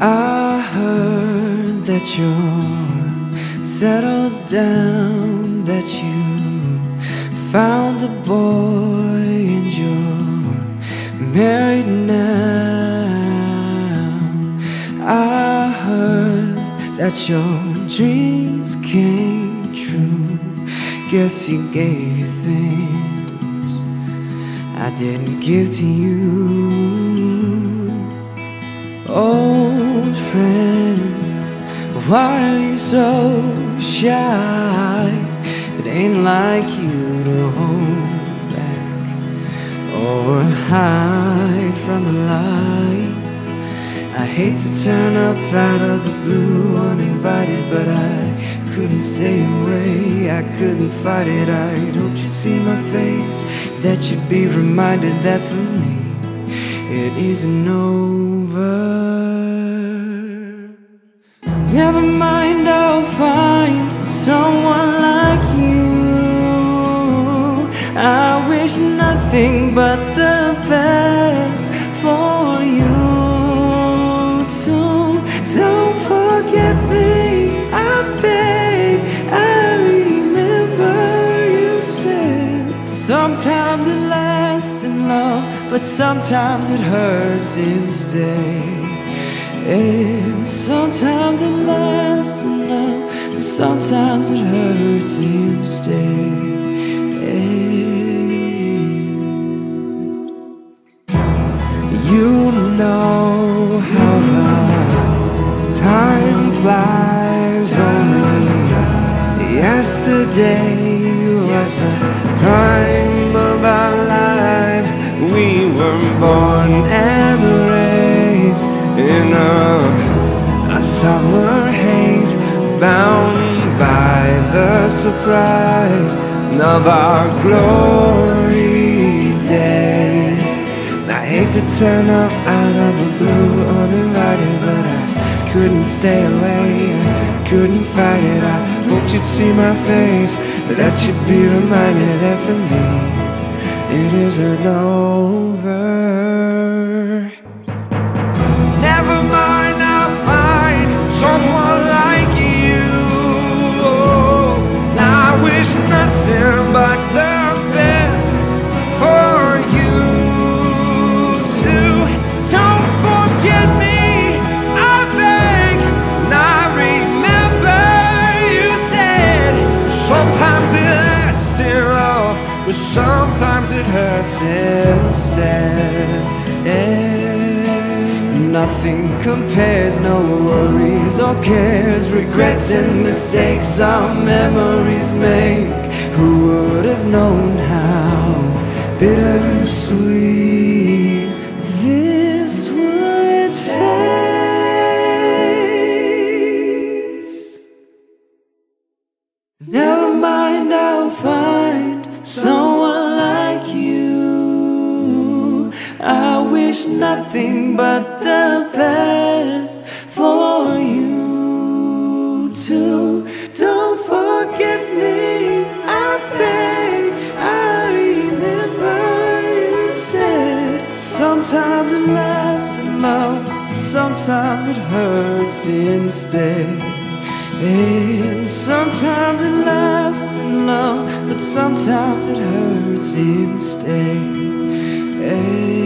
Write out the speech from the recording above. I heard that you're settled down, that you found a boy and you're married now. I heard that your dreams came true. Guess you gave you things I didn't give to you. Old friend, why are you so shy? It ain't like you to hold back or hide from the light. I hate to turn up out of the blue uninvited, but I couldn't stay away, I couldn't fight it. I'd hoped you'd see my face, that you'd be reminded that for me it isn't over. Never mind, I'll find someone like you. I wish nothing but the best for you. Don't forget me, I beg. I remember you said sometimes it lasts in love, but sometimes it hurts instead. And sometimes it lasts in love, but sometimes it hurts instead. You know how time flies, only yesterday was the time of our lives. We were born and raised in a summer haze, bound by the surprise of our glory days. I hate to turn up out of the blue uninvited, but I couldn't stay away, I couldn't fight it. I hoped you'd see my face, that you'd be reminded that for me it isn't over. Never mind, I'll find someone like you. I wish nothing but the best for you too. Don't forget me, but sometimes it hurts instead. Nothing compares, no worries or cares. Regrets and mistakes our memories make. Who would have known how bittersweet this would taste? Nothing but the best for you too. Don't forget me, I beg. I remember you said sometimes it lasts in love, sometimes it hurts instead. And sometimes it lasts in love, but sometimes it hurts instead.